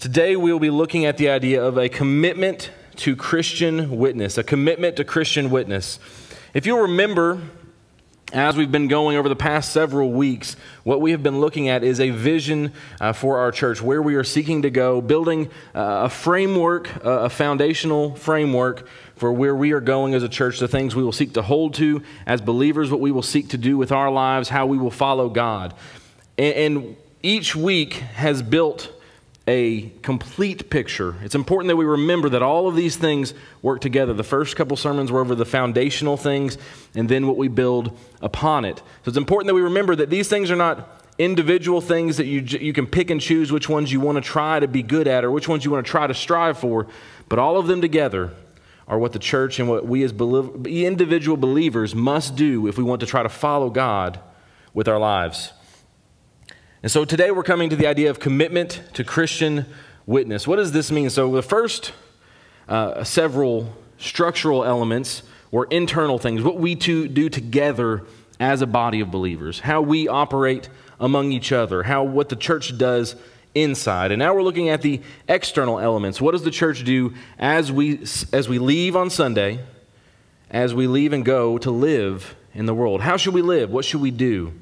Today we will be looking at the idea of a commitment to Christian witness, a commitment to Christian witness. If you'll remember, as we've been going over the past several weeks, what we have been looking at is a vision for our church, where we are seeking to go, building a framework, a foundational framework for where we are going as a church, the things we will seek to hold to as believers, what we will seek to do with our lives, how we will follow God. And each week has built a complete picture. It's important that we remember that all of these things work together. The first couple sermons were over the foundational things and then what we build upon it. So it's important that we remember that these things are not individual things that you can pick and choose which ones you want to try to be good at or which ones you want to try to strive for, but all of them together are what the church and what we as individual believers must do if we want to try to follow God with our lives. And so today we're coming to the idea of commitment to Christian witness. What does this mean? So the first several structural elements were internal things, what we two do together as a body of believers, how we operate among each other, what the church does inside. And now we're looking at the external elements. What does the church do as we leave on Sunday, as we leave and go to live in the world? How should we live? What should we do?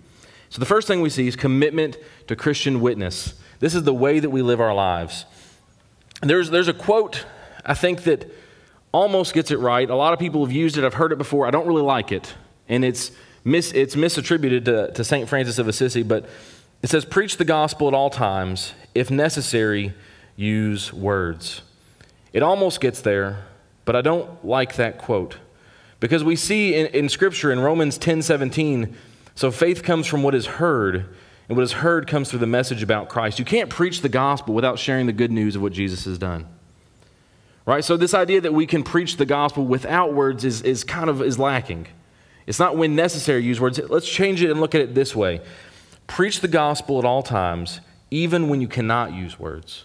So the first thing we see is commitment to Christian witness. This is the way that we live our lives. There's a quote, I think, that almost gets it right. A lot of people have used it. I've heard it before. I don't really like it. And it's misattributed to St. Francis of Assisi, but it says, "Preach the gospel at all times. If necessary, use words." It almost gets there, but I don't like that quote. Because we see in Scripture, in Romans 10:17. So faith comes from what is heard, and what is heard comes through the message about Christ. You can't preach the gospel without sharing the good news of what Jesus has done. Right? So this idea that we can preach the gospel without words is lacking. It's not when necessary use words. Let's change it and look at it this way. Preach the gospel at all times, even when you cannot use words.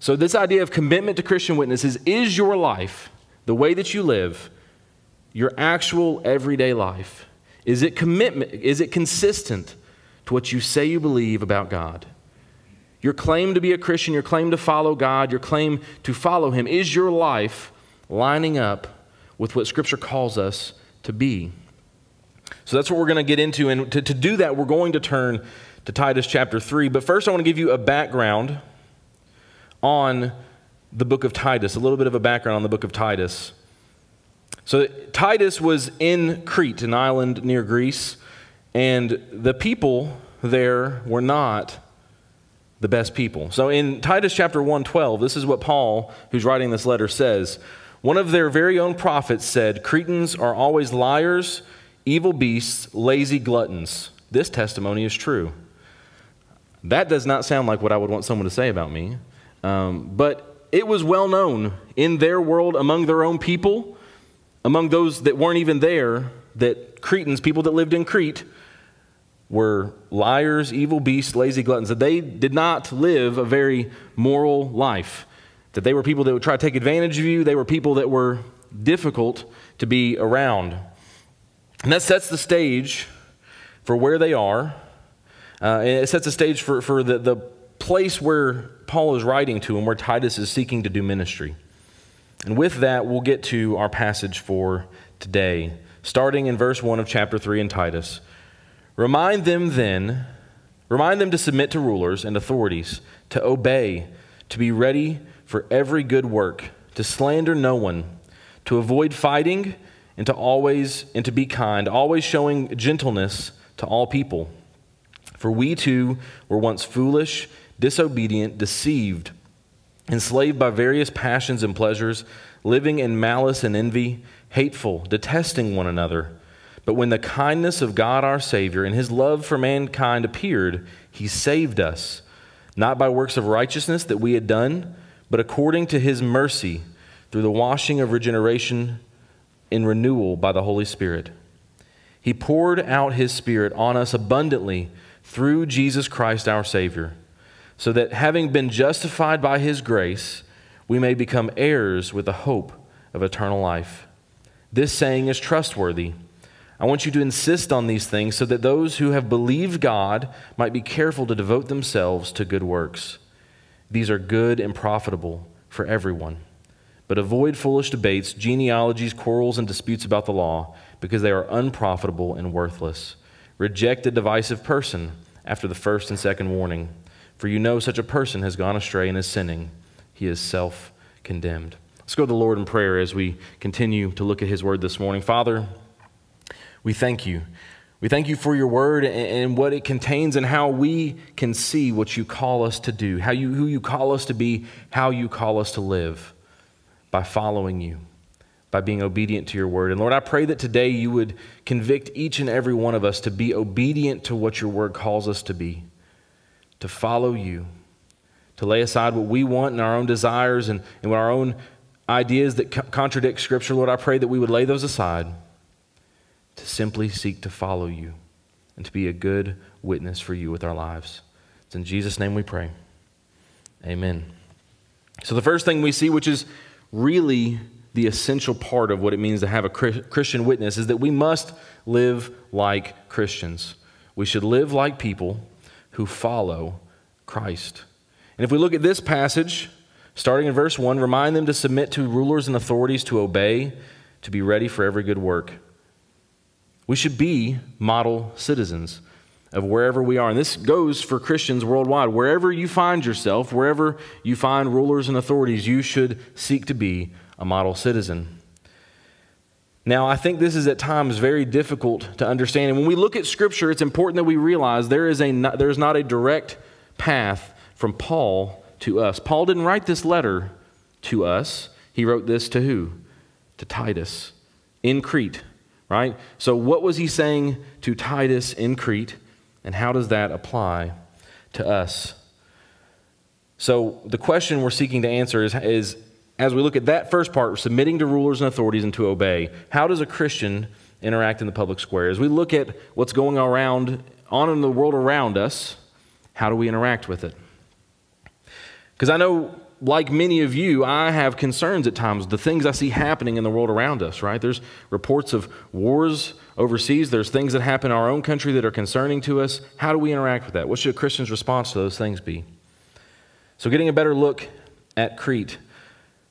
So this idea of commitment to Christian witnesses is your life, the way that you live, your actual everyday life. Is it commitment? Is it consistent to what you say you believe about God? Your claim to be a Christian, your claim to follow God, your claim to follow Him, is your life lining up with what Scripture calls us to be? So that's what we're going to get into, and to do that, we're going to turn to Titus chapter 3. But first, I want to give you a background on the book of Titus, a little bit of a background on the book of Titus. So Titus was in Crete, an island near Greece, and the people there were not the best people. So in Titus chapter 1:12, this is what Paul, who's writing this letter, says. "One of their very own prophets said, 'Cretans are always liars, evil beasts, lazy gluttons. This testimony is true.'" That does not sound like what I would want someone to say about me. But it was well known in their world, among their own people, among those that weren't even there, that Cretans, people that lived in Crete, were liars, evil beasts, lazy gluttons, that they did not live a very moral life, that they were people that would try to take advantage of you, they were people that were difficult to be around. And that sets the stage for where they are, and it sets the stage for the place where Paul is writing to and where Titus is seeking to do ministry. And with that, we'll get to our passage for today, starting in verse 1 of chapter 3 in Titus. Remind them to submit to rulers and authorities, to obey, to be ready for every good work, to slander no one, to avoid fighting, and to be kind, always showing gentleness to all people. For we too were once foolish, disobedient, deceived, enslaved by various passions and pleasures, living in malice and envy, hateful, detesting one another. But when the kindness of God our Savior and His love for mankind appeared, He saved us, not by works of righteousness that we had done, but according to His mercy, through the washing of regeneration and renewal by the Holy Spirit. He poured out His Spirit on us abundantly through Jesus Christ our Savior, so that having been justified by His grace, we may become heirs with the hope of eternal life. This saying is trustworthy. I want you to insist on these things so that those who have believed God might be careful to devote themselves to good works. These are good and profitable for everyone. But avoid foolish debates, genealogies, quarrels, and disputes about the law, because they are unprofitable and worthless. Reject a divisive person after the first and second warning, for you know such a person has gone astray and is sinning. He is self-condemned. Let's go to the Lord in prayer as we continue to look at His Word this morning. Father, we thank You. We thank You for Your Word and what it contains and how we can see what You call us to do, how You, who You call us to be, how You call us to live, by following You, by being obedient to Your Word. And Lord, I pray that today You would convict each and every one of us to be obedient to what Your Word calls us to be, to follow You, to lay aside what we want and our own desires and our own ideas that contradict Scripture. Lord, I pray that we would lay those aside to simply seek to follow You and to be a good witness for You with our lives. It's in Jesus' name we pray. Amen. So the first thing we see, which is really the essential part of what it means to have a Christian witness, is that we must live like Christians. We should live like people who follow Christ. And if we look at this passage, starting in verse 1, remind them to submit to rulers and authorities, to obey, to be ready for every good work. We should be model citizens of wherever we are. And this goes for Christians worldwide. Wherever you find yourself, wherever you find rulers and authorities, you should seek to be a model citizen. Now, I think this is at times very difficult to understand. And when we look at Scripture, it's important that we realize there is not a direct path from Paul to us. Paul didn't write this letter to us. He wrote this to who? To Titus in Crete, right? So what was he saying to Titus in Crete? And how does that apply to us? So the question we're seeking to answer is as we look at that first part, submitting to rulers and authorities and to obey, how does a Christian interact in the public square? As we look at what's going on in the world around us, how do we interact with it? Because I know, like many of you, I have concerns at times, the things I see happening in the world around us, right? There's reports of wars overseas. There's things that happen in our own country that are concerning to us. How do we interact with that? What should a Christian's response to those things be? So getting a better look at Crete.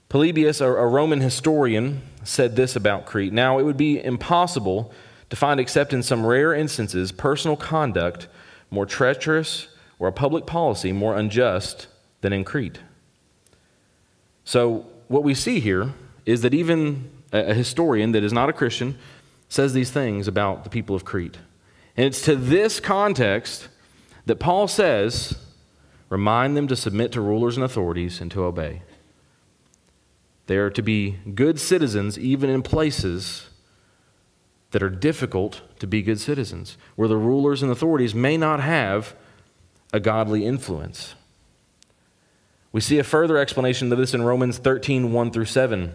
Polybius, a Roman historian, said this about Crete. Now, it would be impossible to find, except in some rare instances, personal conduct more treacherous or a public policy more unjust than in Crete. So what we see here is that even a historian that is not a Christian says these things about the people of Crete. And it's to this context that Paul says, remind them to submit to rulers and authorities and to obey. They are to be good citizens even in places that are difficult to be good citizens, where the rulers and authorities may not have a godly influence. We see a further explanation of this in Romans 13:1-7.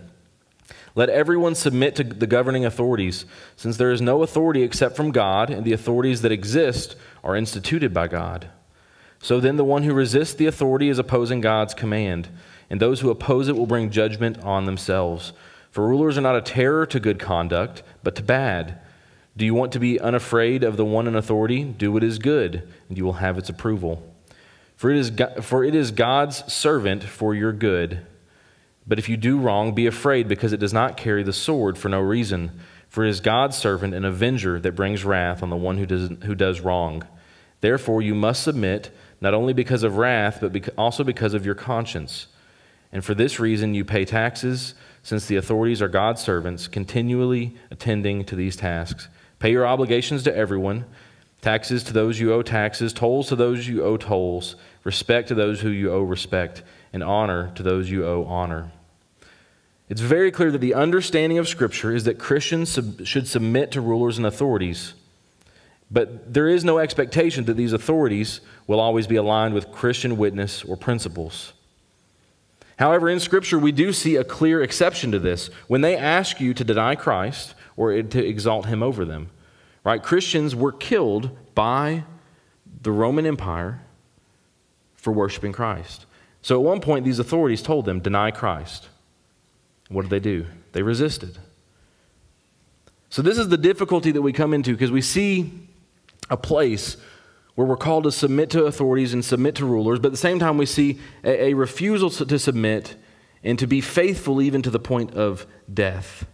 Let everyone submit to the governing authorities, since there is no authority except from God, and the authorities that exist are instituted by God. So then the one who resists the authority is opposing God's command, and those who oppose it will bring judgment on themselves. For rulers are not a terror to good conduct, but to bad. Do you want to be unafraid of the one in authority? Do what is good, and you will have its approval. For it is God's servant for your good. But if you do wrong, be afraid, because it does not carry the sword for no reason. For it is God's servant, an avenger, that brings wrath on the one who does wrong. Therefore, you must submit, not only because of wrath, but also because of your conscience. And for this reason, you pay taxes, since the authorities are God's servants, continually attending to these tasks. Pay your obligations to everyone, taxes to those you owe taxes, tolls to those you owe tolls, respect to those who you owe respect, and honor to those you owe honor. It's very clear that the understanding of Scripture is that Christians should submit to rulers and authorities, but there is no expectation that these authorities will always be aligned with Christian witness or principles. However, in Scripture, we do see a clear exception to this when they ask you to deny Christ or to exalt Him over them. Right? Christians were killed by the Roman Empire for worshiping Christ. So at one point, these authorities told them, deny Christ. What did? They resisted. So this is the difficulty that we come into, because we see a place where we're called to submit to authorities and submit to rulers, but at the same time we see a refusal to submit and to be faithful even to the point of death.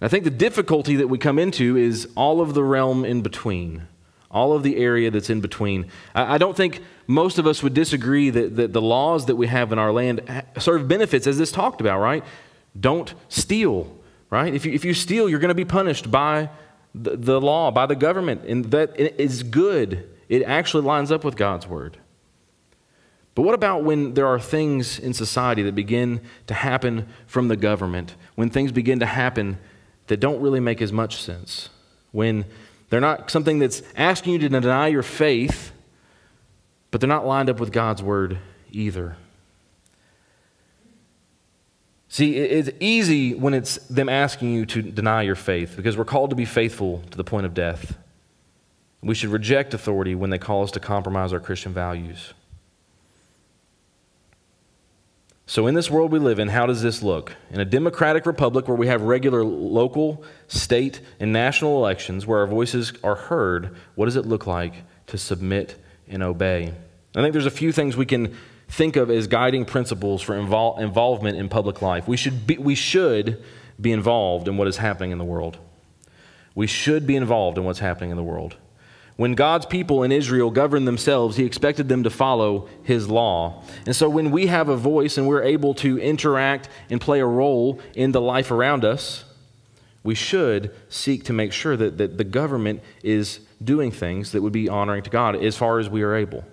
And I think the difficulty that we come into is all of the realm in between, all of the area that's in between. I don't think most of us would disagree that the laws that we have in our land serve benefits, as this talked about, right? Don't steal, right? If you steal, you're going to be punished by the law, by the government, and that is good. It actually lines up with God's word. But what about when there are things in society that begin to happen from the government, when things begin to happen that don't really make as much sense, when they're not something that's asking you to deny your faith, but they're not lined up with God's word either? See, it's easy when it's them asking you to deny your faith, because we're called to be faithful to the point of death. We should reject authority when they call us to compromise our Christian values. So in this world we live in, how does this look? In a democratic republic where we have regular local, state, and national elections where our voices are heard, what does it look like to submit and obey? I think there's a few things we can think of as guiding principles for involvement in public life. We should be involved in what is happening in the world. We should be involved in what's happening in the world. When God's people in Israel governed themselves, he expected them to follow his law. And so when we have a voice and we're able to interact and play a role in the life around us, we should seek to make sure that the government is doing things that would be honoring to God as far as we are able.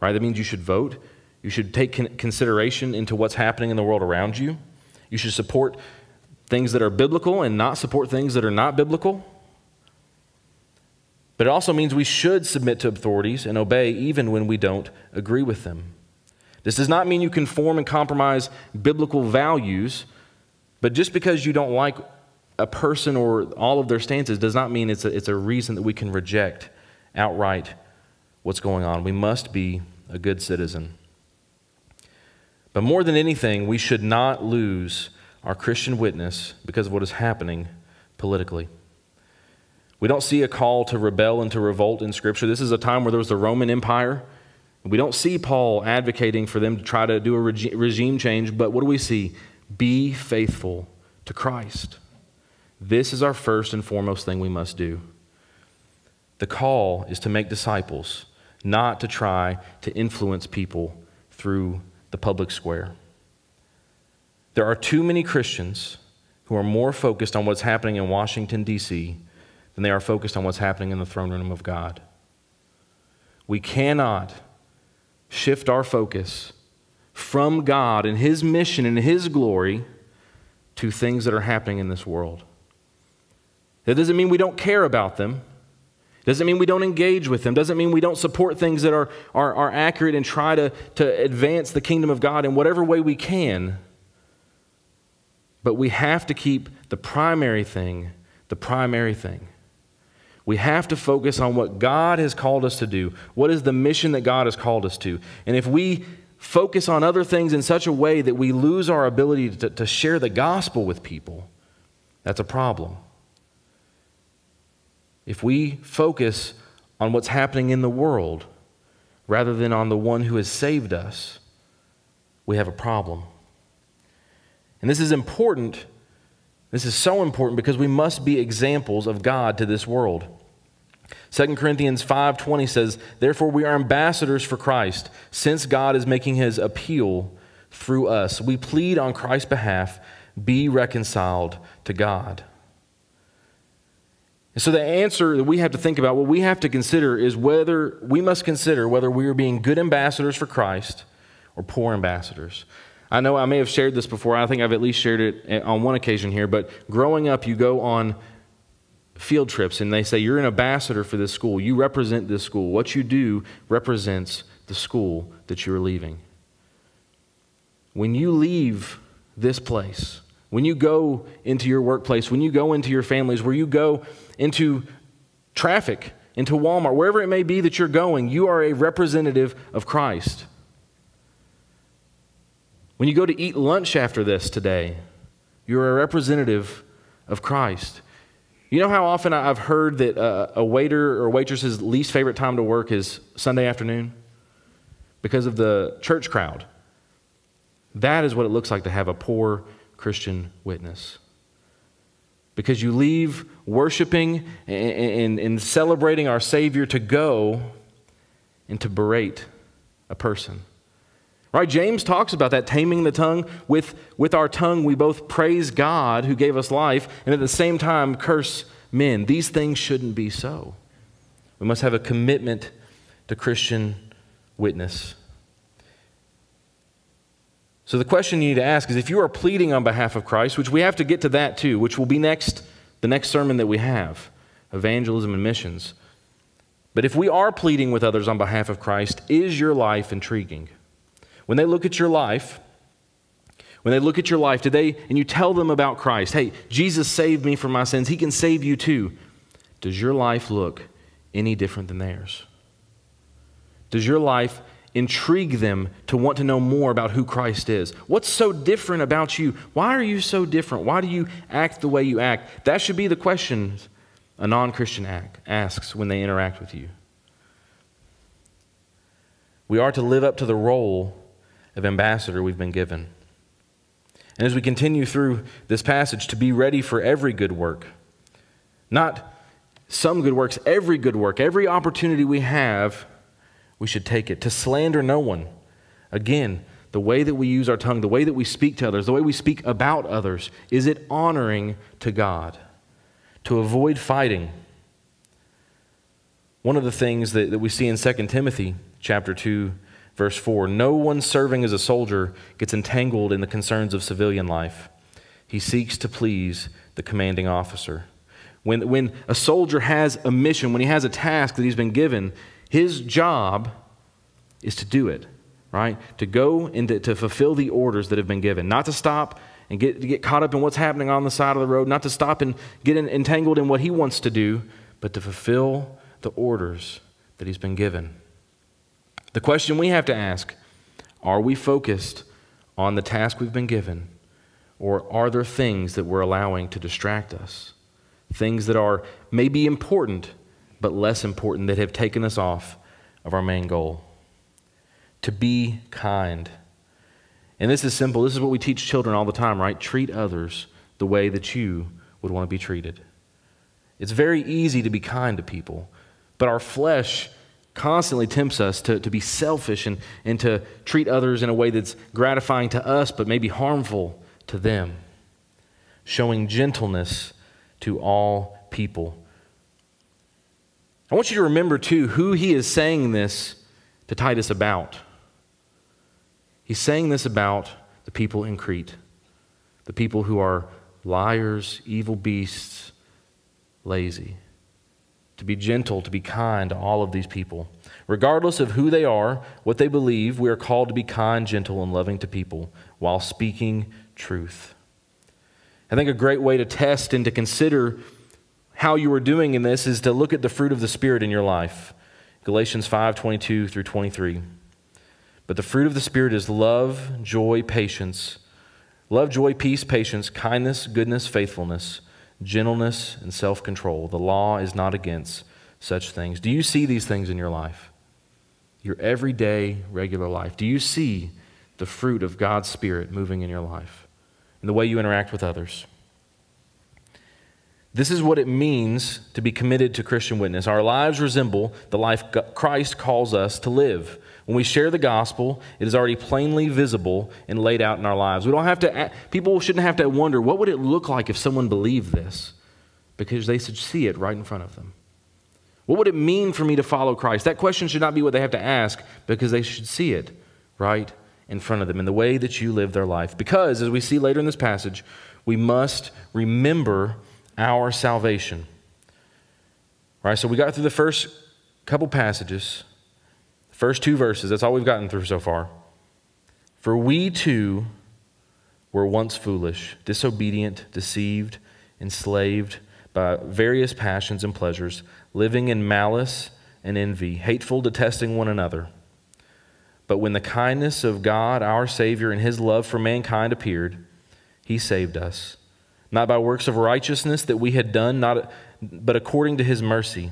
Right? That means you should vote. You should take consideration into what's happening in the world around you. You should support things that are biblical and not support things that are not biblical. But it also means we should submit to authorities and obey even when we don't agree with them. This does not mean you conform and compromise biblical values, but just because you don't like a person or all of their stances does not mean it's a reason that we can reject outright what's going on. We must be a good citizen. But more than anything, we should not lose our Christian witness because of what is happening politically. We don't see a call to rebel and to revolt in Scripture. This is a time where there was the Roman Empire. We don't see Paul advocating for them to try to do a regime change, but what do we see? Be faithful to Christ. This is our first and foremost thing we must do. The call is to make disciples, not to try to influence people through the public square. There are too many Christians who are more focused on what's happening in Washington, D.C. than they are focused on what's happening in the throne room of God. We cannot shift our focus from God and his mission and his glory to things that are happening in this world. That doesn't mean we don't care about them. Doesn't mean we don't engage with them. Doesn't mean we don't support things that are accurate and try to advance the kingdom of God in whatever way we can. But we have to keep the primary thing, the primary thing. We have to focus on what God has called us to do. What is the mission that God has called us to? And if we focus on other things in such a way that we lose our ability to share the gospel with people, that's a problem. If we focus on what's happening in the world rather than on the one who has saved us, we have a problem. And this is important. This is so important because we must be examples of God to this world. 2 Corinthians 5:20 says, "Therefore we are ambassadors for Christ, since God is making his appeal through us. We plead on Christ's behalf, be reconciled to God." And so the answer that we have to think about, what we have to consider is whether we must consider whether we are being good ambassadors for Christ or poor ambassadors. I know I may have shared this before. I think I've at least shared it on one occasion here. But growing up, you go on field trips and they say, you're an ambassador for this school. You represent this school. What you do represents the school that you're leaving. When you leave this place, when you go into your workplace, when you go into your families, where you go into traffic, into Walmart, wherever it may be that you're going, you are a representative of Christ. When you go to eat lunch after this today, you're a representative of Christ. You know how often I've heard that a waiter or waitress's least favorite time to work is Sunday afternoon because of the church crowd? That is what it looks like to have a poor Christian witness. Because you leave worshiping and celebrating our Savior to go and to berate a person. Right? James talks about that, taming the tongue. With our tongue, we both praise God who gave us life and at the same time curse men. These things shouldn't be so. We must have a commitment to Christian witness. So the question you need to ask is, if you are pleading on behalf of Christ, which we have to get to that too, which will be the next sermon that we have, evangelism and missions. But if we are pleading with others on behalf of Christ, is your life intriguing? When they look at your life, and you tell them about Christ, hey, Jesus saved me from my sins, he can save you too. Does your life look any different than theirs? Does your life intrigue them to want to know more about who Christ is? What's so different about you? Why are you so different? Why do you act the way you act? That should be the question a non-Christian asks when they interact with you. We are to live up to the role of ambassador we've been given. And as we continue through this passage, to be ready for every good work, not some good works, every good work, every opportunity we have, we should take it. To slander no one. Again, the way that we use our tongue, the way that we speak to others, the way we speak about others, is it honoring to God? To avoid fighting. One of the things that we see in 2 Timothy chapter 2, verse 4, no one serving as a soldier gets entangled in the concerns of civilian life. He seeks to please the commanding officer. When a soldier has a mission, when he has a task that he's been given, his job is to do it, right? To go and to fulfill the orders that have been given, not to stop and get caught up in what's happening on the side of the road, not to stop and get entangled in what he wants to do, but to fulfill the orders that he's been given. The question we have to ask, are we focused on the task we've been given, or are there things that we're allowing to distract us? Things that are maybe important, but less important, that have taken us off of our main goal. To be kind. And this is simple. This is what we teach children all the time, right? Treat others the way that you would want to be treated. It's very easy to be kind to people, but our flesh constantly tempts us to be selfish and to treat others in a way that's gratifying to us, but maybe harmful to them. Showing gentleness to all people. I want you to remember, too, who he is saying this to Titus about. He's saying this about the people in Crete, the people who are liars, evil beasts, lazy. To be gentle, to be kind to all of these people. Regardless of who they are, what they believe, we are called to be kind, gentle, and loving to people while speaking truth. I think a great way to test and to consider how you are doing in this is to look at the fruit of the Spirit in your life. Galatians 5:22 through 23. But the fruit of the Spirit is love, joy, patience. Love, joy, peace, patience, kindness, goodness, faithfulness, gentleness, and self-control. The law is not against such things. Do you see these things in your life? Your everyday, regular life. Do you see the fruit of God's Spirit moving in your life? In the way you interact with others? This is what it means to be committed to Christian witness. Our lives resemble the life Christ calls us to live. When we share the gospel, it is already plainly visible and laid out in our lives. We don't have to. People shouldn't have to wonder, what would it look like if someone believed this? Because they should see it right in front of them. What would it mean for me to follow Christ? That question should not be what they have to ask, because they should see it right in front of them in the way that you live their life. Because, as we see later in this passage, we must remember our salvation. All right, so we got through the first couple passages, first two verses. That's all we've gotten through so far. For we too were once foolish, disobedient, deceived, enslaved by various passions and pleasures, living in malice and envy, hateful, detesting one another. But when the kindness of God, our Savior, and his love for mankind appeared, he saved us. Not by works of righteousness that we had done, not but according to his mercy,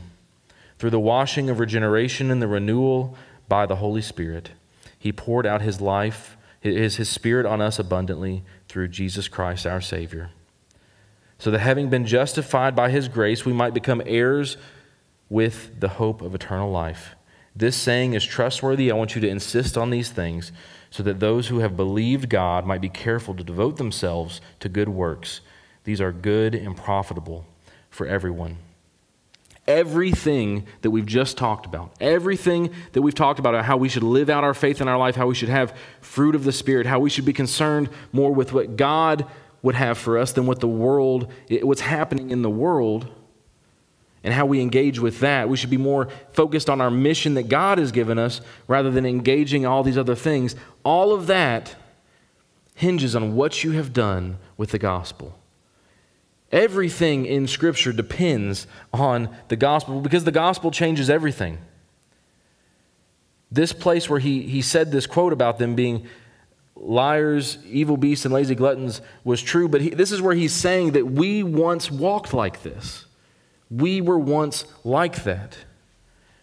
through the washing of regeneration and the renewal by the Holy Spirit, he poured out his life, his Spirit on us abundantly through Jesus Christ our Savior. So that having been justified by his grace, we might become heirs with the hope of eternal life. This saying is trustworthy. I want you to insist on these things so that those who have believed God might be careful to devote themselves to good works. These are good and profitable for everyone. Everything that we've just talked about, everything that we've talked about how we should live out our faith in our life, how we should have fruit of the Spirit, how we should be concerned more with what God would have for us than what the world, what's happening in the world, and how we engage with that. We should be more focused on our mission that God has given us rather than engaging all these other things. All of that hinges on what you have done with the gospel. Everything in Scripture depends on the gospel because the gospel changes everything. This place where he said this quote about them being liars, evil beasts, and lazy gluttons was true, but this is where he's saying that we once walked like this. We were once like that.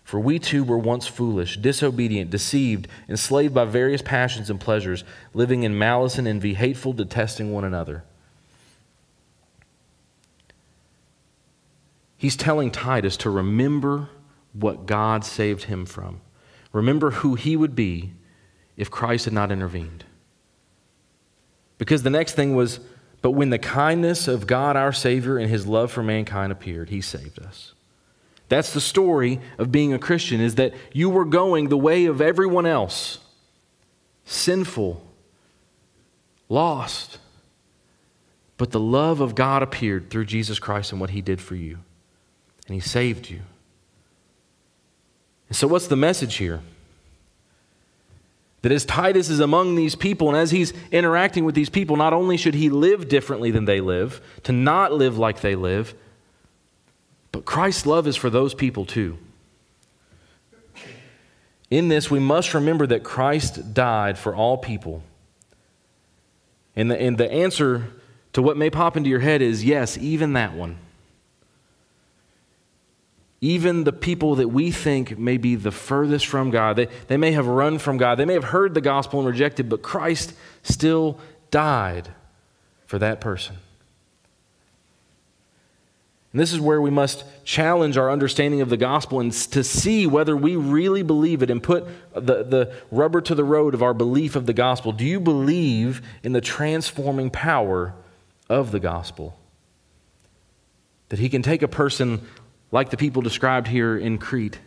For we too were once foolish, disobedient, deceived, enslaved by various passions and pleasures, living in malice and envy, hateful, detesting one another. He's telling Titus to remember what God saved him from. Remember who he would be if Christ had not intervened. Because the next thing was, but when the kindness of God our Savior and his love for mankind appeared, he saved us. That's the story of being a Christian, is that you were going the way of everyone else. Sinful, lost. But the love of God appeared through Jesus Christ and what he did for you. And he saved you. And so what's the message here? That as Titus is among these people and as he's interacting with these people, not only should he live differently than they live, to not live like they live, but Christ's love is for those people too. In this, we must remember that Christ died for all people. And the answer to what may pop into your head is, yes, even that one. Even the people that we think may be the furthest from God, they may have run from God, they may have heard the gospel and rejected, but Christ still died for that person. And this is where we must challenge our understanding of the gospel and to see whether we really believe it and put the rubber to the road of our belief of the gospel. Do you believe in the transforming power of the gospel? That he can take a person like the people described here in Crete,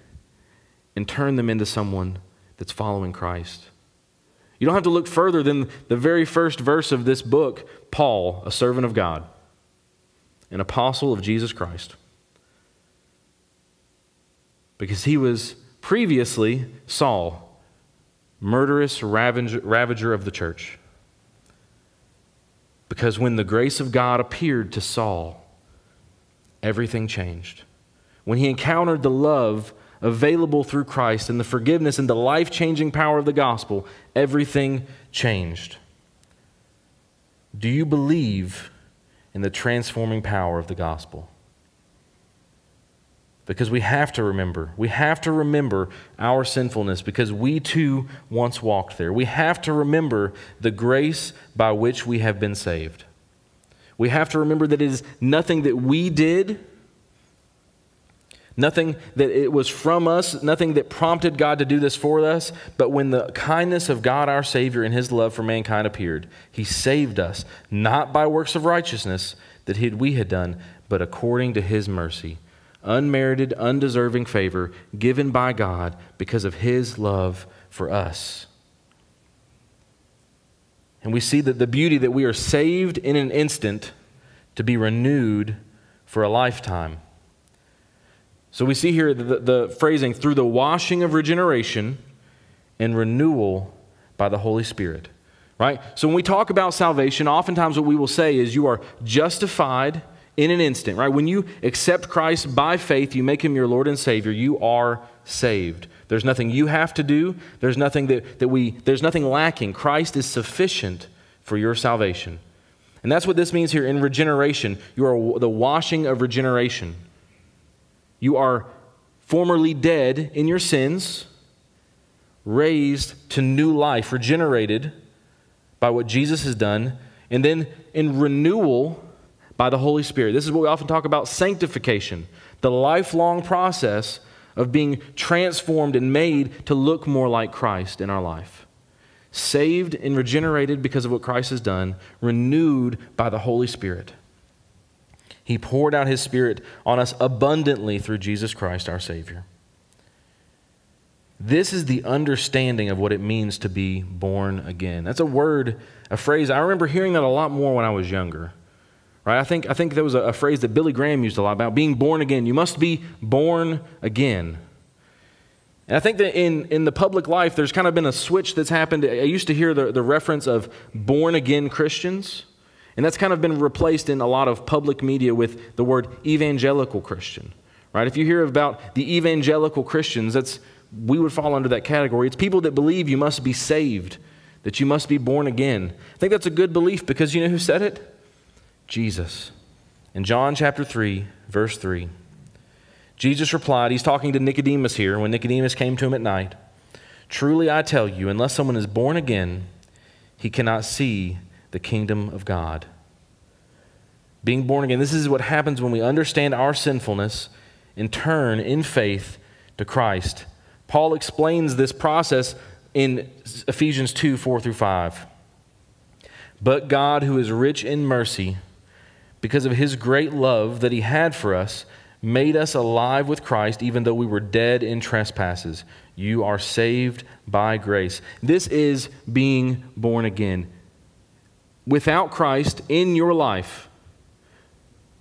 and turn them into someone that's following Christ. You don't have to look further than the very first verse of this book, Paul, a servant of God, an apostle of Jesus Christ. Because he was previously Saul, murderous ravager of the church. Because when the grace of God appeared to Saul, everything changed. When he encountered the love available through Christ and the forgiveness and the life-changing power of the gospel, everything changed. Do you believe in the transforming power of the gospel? Because we have to remember our sinfulness because we too once walked there. We have to remember the grace by which we have been saved. We have to remember that it is nothing that we did, nothing that it was from us, nothing that prompted God to do this for us, but when the kindness of God our Savior and his love for mankind appeared, he saved us, not by works of righteousness that we had done, but according to his mercy, unmerited, undeserving favor given by God because of his love for us. And we see that the beauty that we are saved in an instant to be renewed for a lifetime. So we see here the phrasing, through the washing of regeneration and renewal by the Holy Spirit, right? So when we talk about salvation, oftentimes what we will say is you are justified in an instant, right? When you accept Christ by faith, you make him your Lord and Savior, you are saved. There's nothing you have to do. There's nothing there's nothing lacking. Christ is sufficient for your salvation. And that's what this means here in regeneration. You are the washing of regeneration. You are formerly dead in your sins, raised to new life, regenerated by what Jesus has done, and then in renewal by the Holy Spirit. This is what we often talk about, sanctification, the lifelong process of being transformed and made to look more like Christ in our life. Saved and regenerated because of what Christ has done, renewed by the Holy Spirit. He poured out His Spirit on us abundantly through Jesus Christ, our Savior. This is the understanding of what it means to be born again. That's a word, a phrase. I remember hearing that a lot more when I was younger. Right? I think there was a phrase that Billy Graham used a lot about being born again. You must be born again. And I think that in the public life, there's kind of been a switch that's happened. I used to hear the reference of born-again Christians, and that's kind of been replaced in a lot of public media with the word evangelical Christian. Right? If you hear about the evangelical Christians, we would fall under that category. It's people that believe you must be saved, that you must be born again. I think that's a good belief because you know who said it? Jesus. In John chapter 3, verse 3, Jesus replied, he's talking to Nicodemus here when Nicodemus came to him at night. Truly I tell you, unless someone is born again, he cannot see the kingdom of God. Being born again, this is what happens when we understand our sinfulness and turn in faith to Christ. Paul explains this process in Ephesians 2, 4 through 5. But God, who is rich in mercy, because of His great love that He had for us, made us alive with Christ, even though we were dead in trespasses. You are saved by grace. This is being born again. Without Christ in your life,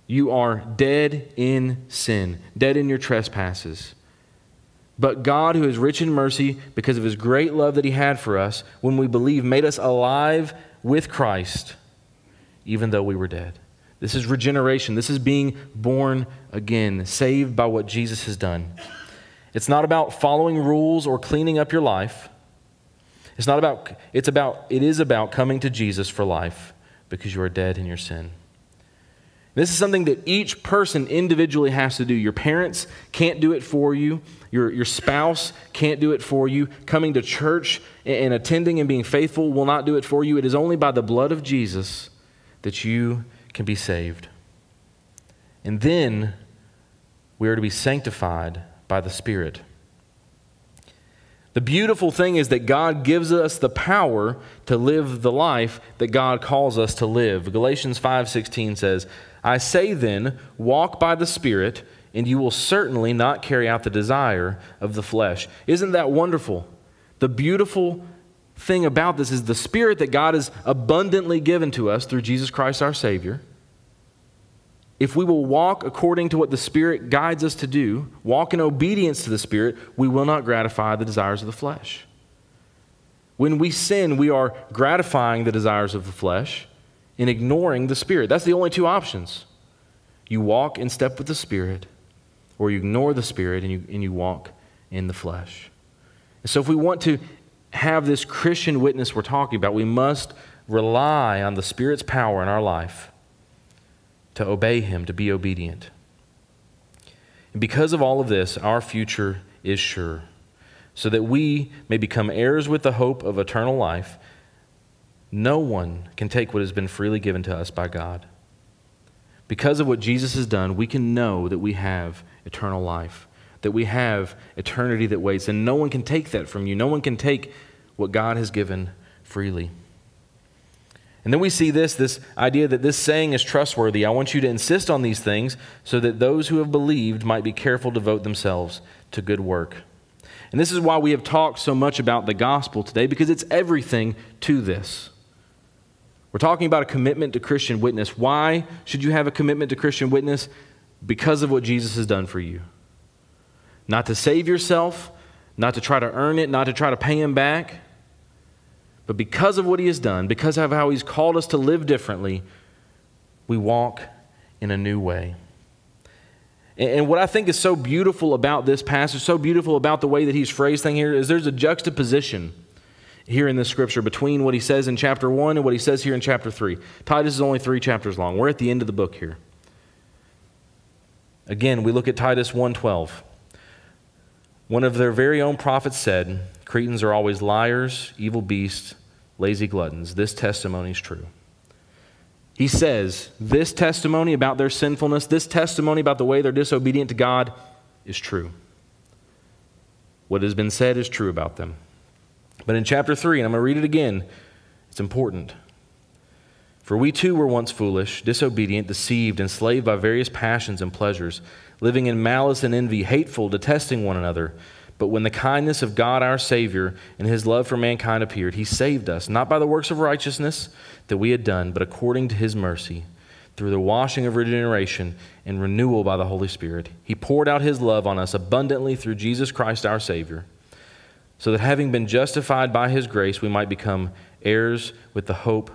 you are dead in sin, dead in your trespasses. But God, who is rich in mercy, because of His great love that He had for us, when we believe, made us alive with Christ, even though we were dead. This is regeneration. This is being born again, saved by what Jesus has done. It's not about following rules or cleaning up your life. It is about coming to Jesus for life because you are dead in your sin. This is something that each person individually has to do. Your parents can't do it for you. Your spouse can't do it for you. Coming to church and attending and being faithful will not do it for you. It is only by the blood of Jesus that you can be saved. And then we are to be sanctified by the Spirit. The beautiful thing is that God gives us the power to live the life that God calls us to live. Galatians 5:16 says, I say then, walk by the Spirit, and you will certainly not carry out the desire of the flesh. Isn't that wonderful? The beautiful thing about this is the Spirit that God has abundantly given to us through Jesus Christ our Savior. If we will walk according to what the Spirit guides us to do, walk in obedience to the Spirit, we will not gratify the desires of the flesh. When we sin, we are gratifying the desires of the flesh and ignoring the Spirit. That's the only two options. You walk in step with the Spirit, or you ignore the Spirit and you walk in the flesh. And so if we want to have this Christian witness we're talking about, we must rely on the Spirit's power in our life to obey Him, to be obedient. And because of all of this, our future is sure, so that we may become heirs with the hope of eternal life. No one can take what has been freely given to us by God. Because of what Jesus has done, we can know that we have eternal life, that we have eternity that waits, and no one can take that from you. No one can take what God has given freely. And then we see this idea that this saying is trustworthy. I want you to insist on these things so that those who have believed might be careful to devote themselves to good work. And this is why we have talked so much about the gospel today, because it's everything to this. We're talking about a commitment to Christian witness. Why should you have a commitment to Christian witness? Because of what Jesus has done for you. Not to save yourself, not to try to earn it, not to try to pay Him back, but because of what He has done, because of how He's called us to live differently, we walk in a new way. And what I think is so beautiful about this passage, so beautiful about the way that He's phrased thing here, is there's a juxtaposition here in this scripture between what He says in chapter 1 and what He says here in chapter 3. Titus is only 3 chapters long. We're at the end of the book here. Again, we look at Titus 1:12. One of their very own prophets said, Cretans are always liars, evil beasts, lazy gluttons. This testimony is true. He says, this testimony about their sinfulness, this testimony about the way they're disobedient to God is true. What has been said is true about them. But in chapter 3, and I'm going to read it again, it's important. For we too were once foolish, disobedient, deceived, enslaved by various passions and pleasures, living in malice and envy, hateful, detesting one another. But when the kindness of God our Savior and his love for mankind appeared, he saved us, not by the works of righteousness that we had done, but according to his mercy, through the washing of regeneration and renewal by the Holy Spirit. He poured out his love on us abundantly through Jesus Christ our Savior, so that having been justified by his grace, we might become heirs with the hope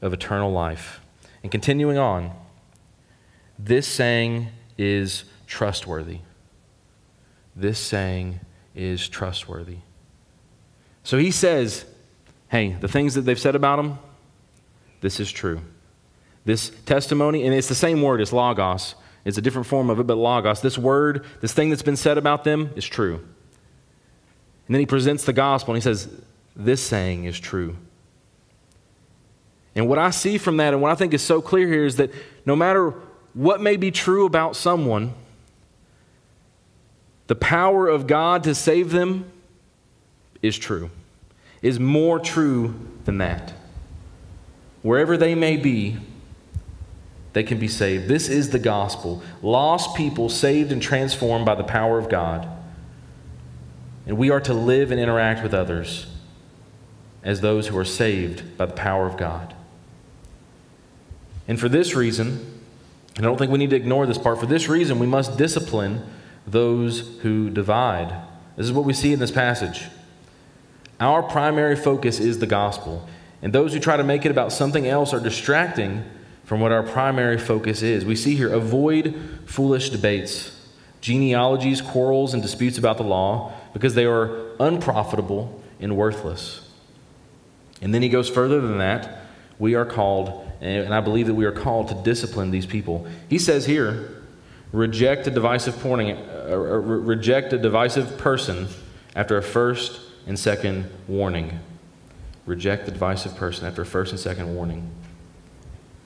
of eternal life. And continuing on, this saying is trustworthy. This saying is trustworthy. So he says, hey, the things that they've said about him, this is true. This testimony, and it's the same word as logos. It's a different form of it, but logos. This word, this thing that's been said about them is true. And then he presents the gospel and he says, this saying is true. And what I see from that and what I think is so clear here is that no matter what may be true about someone, the power of God to save them is true, is more true than that. Wherever they may be, they can be saved. This is the gospel. Lost people saved and transformed by the power of God. And we are to live and interact with others as those who are saved by the power of God. And for this reason, and I don't think we need to ignore this part, for this reason we must discipline those who divide. This is what we see in this passage. Our primary focus is the gospel. And those who try to make it about something else are distracting from what our primary focus is. We see here, avoid foolish debates, genealogies, quarrels, and disputes about the law, because they are unprofitable and worthless. And then he goes further than that. We are called, and I believe that we are called to discipline these people. He says here, reject a divisive person after a first and second warning. Reject the divisive person after first and second warning.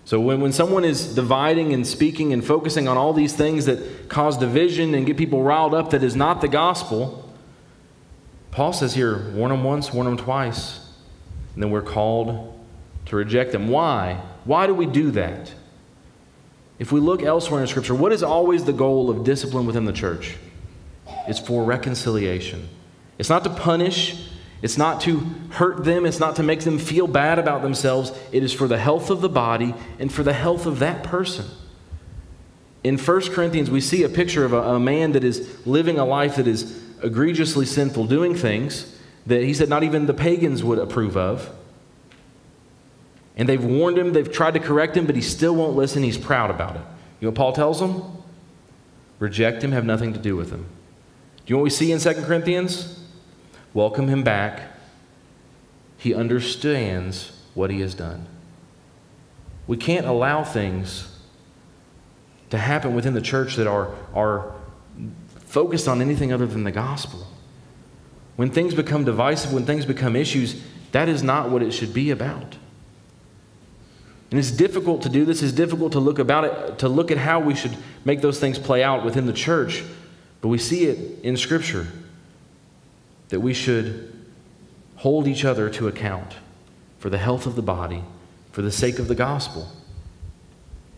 So when someone is dividing and speaking and focusing on all these things that cause division and get people riled up, that is not the gospel. Paul says here, warn them once, warn them twice, and then we're called to reject them. Why? Why do we do that? If we look elsewhere in Scripture, what is always the goal of discipline within the church? It's for reconciliation. It's not to punish. It's not to hurt them. It's not to make them feel bad about themselves. It is for the health of the body and for the health of that person. In 1 Corinthians, we see a picture of a man that is living a life that is egregiously sinful, doing things that he said not even the pagans would approve of. And they've warned him, they've tried to correct him, but he still won't listen. He's proud about it. You know what Paul tells him? Reject him, have nothing to do with him. Do you know what we see in 2 Corinthians? Welcome him back. He understands what he has done. We can't allow things to happen within the church that are focused on anything other than the gospel. When things become divisive, when things become issues, that is not what it should be about. And it's difficult to do this. It's difficult to look at how we should make those things play out within the church. But we see it in Scripture, that we should hold each other to account for the health of the body, for the sake of the gospel.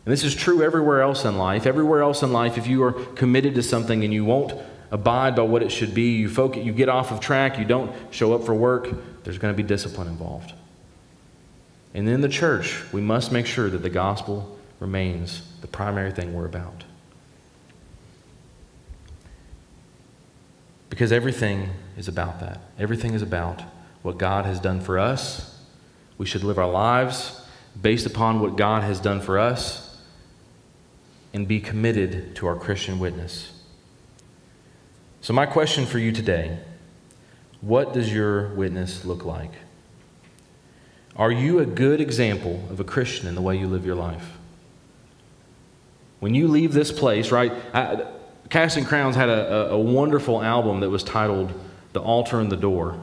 And this is true everywhere else in life. Everywhere else in life, if you are committed to something and you won't abide by what it should be, you get off of track, you don't show up for work, there's going to be discipline involved. And in the church, we must make sure that the gospel remains the primary thing we're about. Because everything is about that. Everything is about what God has done for us. We should live our lives based upon what God has done for us and be committed to our Christian witness. So my question for you today, what does your witness look like? Are you a good example of a Christian in the way you live your life? When you leave this place, right? Casting Crowns had a wonderful album that was titled The Altar and the Door.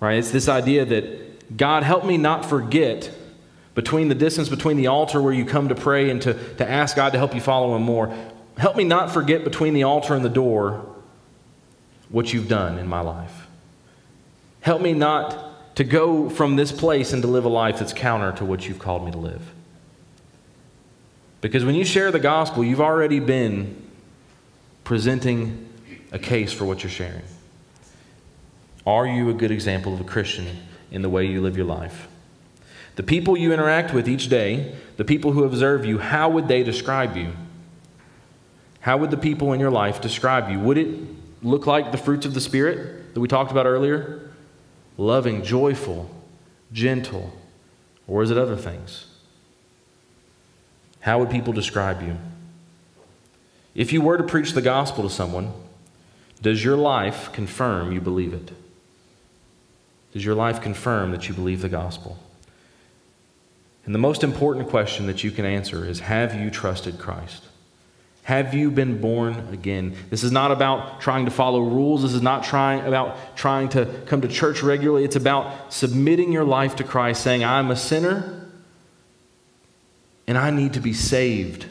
Right? It's this idea that God, help me not forget between the distance between the altar where you come to pray and to ask God to help you follow Him more. Help me not forget between the altar and the door what you've done in my life. Help me not to go from this place and to live a life that's counter to what you've called me to live. Because when you share the gospel, you've already been presenting a case for what you're sharing. Are you a good example of a Christian in the way you live your life? The people you interact with each day, the people who observe you, how would they describe you? How would the people in your life describe you? Would it look like the fruits of the Spirit that we talked about earlier? Loving, joyful, gentle, or is it other things? How would people describe you? If you were to preach the gospel to someone, does your life confirm you believe it? Does your life confirm that you believe the gospel? And the most important question that you can answer is, have you trusted Christ? Have you been born again? This is not about trying to follow rules. This is not about trying to come to church regularly. It's about submitting your life to Christ, saying, I'm a sinner, and I need to be saved.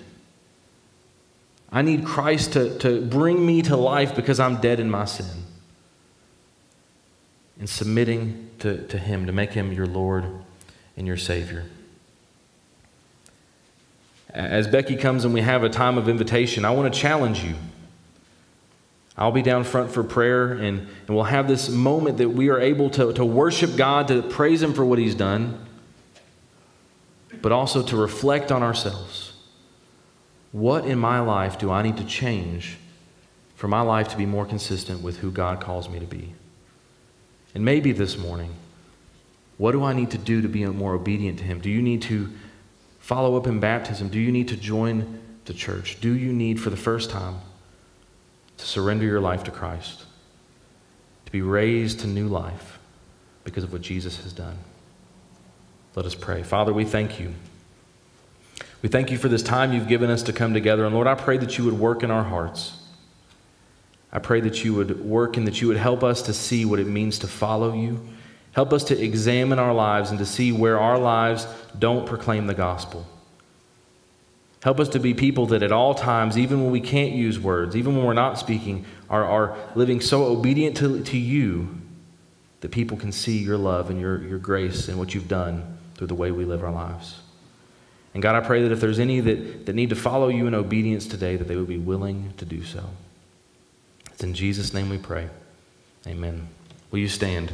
I need Christ to bring me to life because I'm dead in my sin. And submitting to Him, to make Him your Lord and your Savior. As Becky comes and we have a time of invitation, I want to challenge you. I'll be down front for prayer, and we'll have this moment that we are able to worship God, to praise Him for what He's done, but also to reflect on ourselves. What in my life do I need to change for my life to be more consistent with who God calls me to be? And maybe this morning, what do I need to do to be more obedient to Him? Do you need to follow up in baptism? Do you need to join the church? Do you need, for the first time, to surrender your life to Christ? To be raised to new life because of what Jesus has done? Let us pray. Father, we thank You. We thank You for this time You've given us to come together. And Lord, I pray that You would work in our hearts. I pray that You would work and that You would help us to see what it means to follow You. Help us to examine our lives and to see where our lives don't proclaim the gospel. Help us to be people that at all times, even when we can't use words, even when we're not speaking, are living so obedient to You that people can see Your love and your grace and what You've done through the way we live our lives. And God, I pray that if there's any that need to follow You in obedience today, that they would be willing to do so. It's in Jesus' name we pray. Amen. Will you stand?